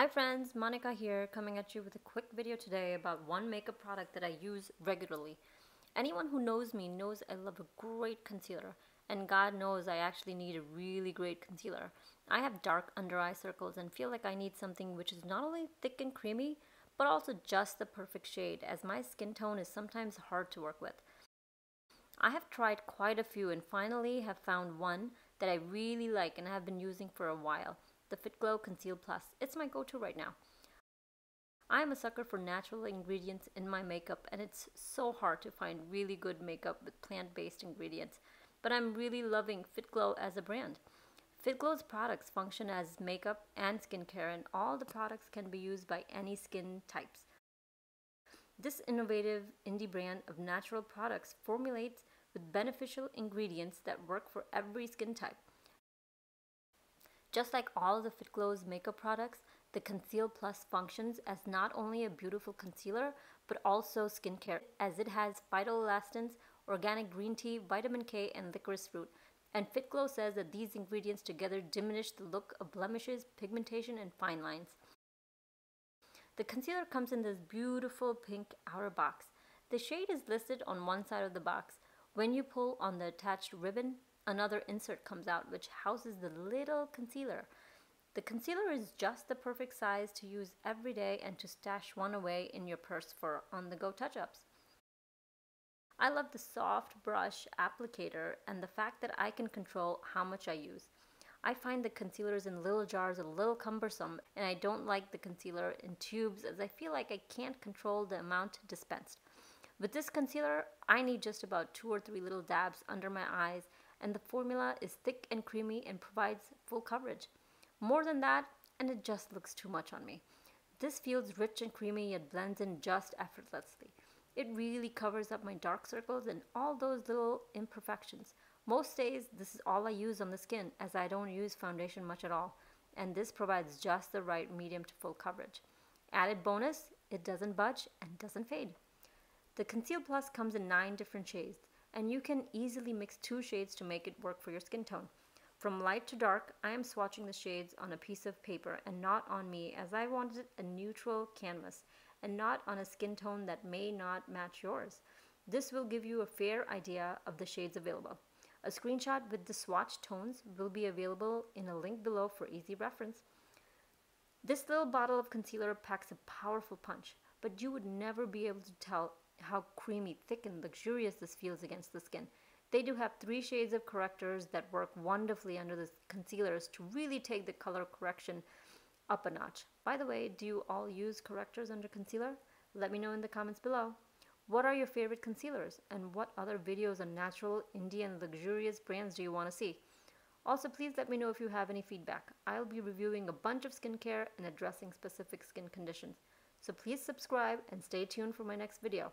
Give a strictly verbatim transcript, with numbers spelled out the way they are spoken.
Hi friends, Monica here, coming at you with a quick video today about one makeup product that I use regularly. Anyone who knows me knows I love a great concealer, and God knows I actually need a really great concealer. I have dark under eye circles and feel like I need something which is not only thick and creamy, but also just the perfect shade, as my skin tone is sometimes hard to work with. I have tried quite a few and finally have found one that I really like and have been using for a while. The Fitglow Conceal+. It's my go-to right now. I am a sucker for natural ingredients in my makeup, and it's so hard to find really good makeup with plant-based ingredients, but I'm really loving Fitglow as a brand. Fitglow's products function as makeup and skincare, and all the products can be used by any skin types. This innovative indie brand of natural products formulates with beneficial ingredients that work for every skin type. Just like all of the Fitglow's makeup products, the Conceal+ functions as not only a beautiful concealer, but also skincare, as it has phytoelastins, organic green tea, vitamin K, and licorice root. And Fitglow says that these ingredients together diminish the look of blemishes, pigmentation, and fine lines. The concealer comes in this beautiful pink outer box. The shade is listed on one side of the box. When you pull on the attached ribbon, another insert comes out, which houses the little concealer. The concealer is just the perfect size to use every day and to stash one away in your purse for on-the-go touch-ups. I love the soft brush applicator and the fact that I can control how much I use. I find the concealers in little jars a little cumbersome, and I don't like the concealer in tubes as I feel like I can't control the amount dispensed. With this concealer, I need just about two or three little dabs under my eyes, and the formula is thick and creamy and provides full coverage. More than that, and it just looks too much on me. This feels rich and creamy, yet blends in just effortlessly. It really covers up my dark circles and all those little imperfections. Most days, this is all I use on the skin, as I don't use foundation much at all, and this provides just the right medium to full coverage. Added bonus, it doesn't budge and doesn't fade. The Conceal+ comes in nine different shades, and you can easily mix two shades to make it work for your skin tone. From light to dark, I am swatching the shades on a piece of paper and not on me, as I wanted a neutral canvas and not on a skin tone that may not match yours. This will give you a fair idea of the shades available. A screenshot with the swatch tones will be available in a link below for easy reference. This little bottle of concealer packs a powerful punch, but you would never be able to tell how creamy, thick, and luxurious this feels against the skin. They do have three shades of correctors that work wonderfully under the concealers to really take the color correction up a notch. By the way, do you all use correctors under concealer? Let me know in the comments below. What are your favorite concealers, and what other videos on natural, Indian, luxurious brands do you want to see? Also, please let me know if you have any feedback. I'll be reviewing a bunch of skincare and addressing specific skin conditions. So please subscribe and stay tuned for my next video.